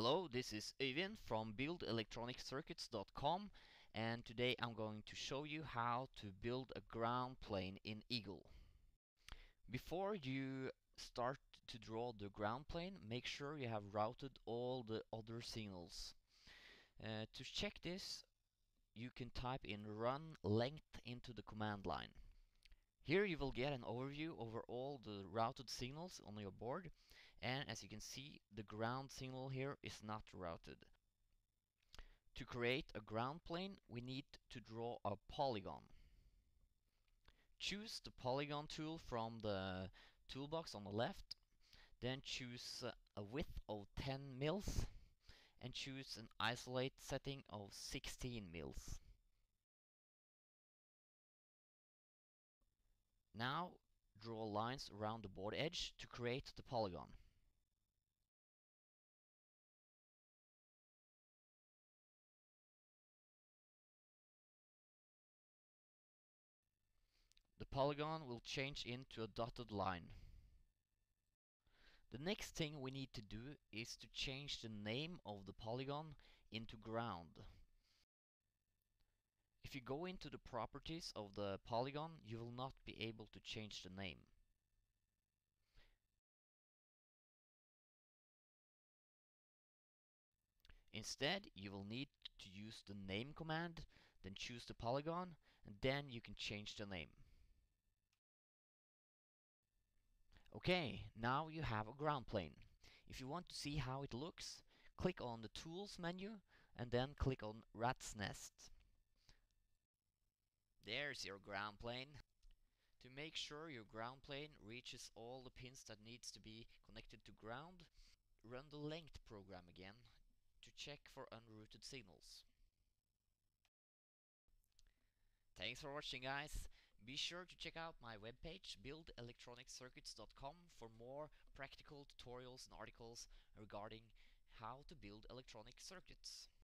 Hello, this is Eivind from BuildElectronicCircuits.com, and today I'm going to show you how to build a ground plane in Eagle. Before you start to draw the ground plane, make sure you have routed all the other signals. To check this, you can type in run length into the command line. Here you will get an overview over all the routed signals on your board, and as you can see, the ground signal here is not routed. To create a ground plane, we need to draw a polygon. Choose the polygon tool from the toolbox on the left, then choose a width of 10 mils, and choose an isolate setting of 16 mils. Now draw lines around the board edge to create the polygon. The polygon will change into a dotted line. The next thing we need to do is to change the name of the polygon into ground. If you go into the properties of the polygon, you will not be able to change the name. Instead, you will need to use the name command, then choose the polygon, and then you can change the name. Okay, now you have a ground plane. If you want to see how it looks, click on the Tools menu and then click on Rat's Nest. There's your ground plane. To make sure your ground plane reaches all the pins that needs to be connected to ground, run the length program again to check for unrouted signals. Thanks for watching, guys. Be sure to check out my webpage buildelectroniccircuits.com for more practical tutorials and articles regarding how to build electronic circuits.